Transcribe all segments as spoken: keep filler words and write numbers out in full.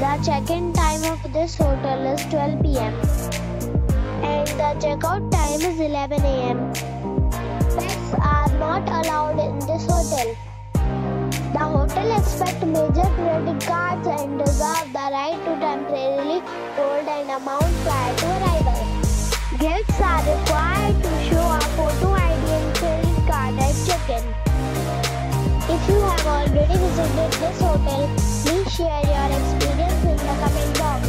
The check-in time of this hotel is twelve p m and the check-out time is eleven a m Pets are not allowed in this hotel. The hotel accepts major credit cards and reserves the right to temporarily hold an amount prior to arrival. Guests are required to show a photo I D and credit card at check-in. If you have already visited this hotel, please share your experience comment box.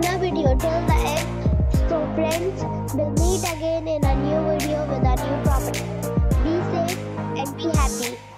the video till the end. So friends, we'll meet again in a new video with a new property. Be safe and be happy.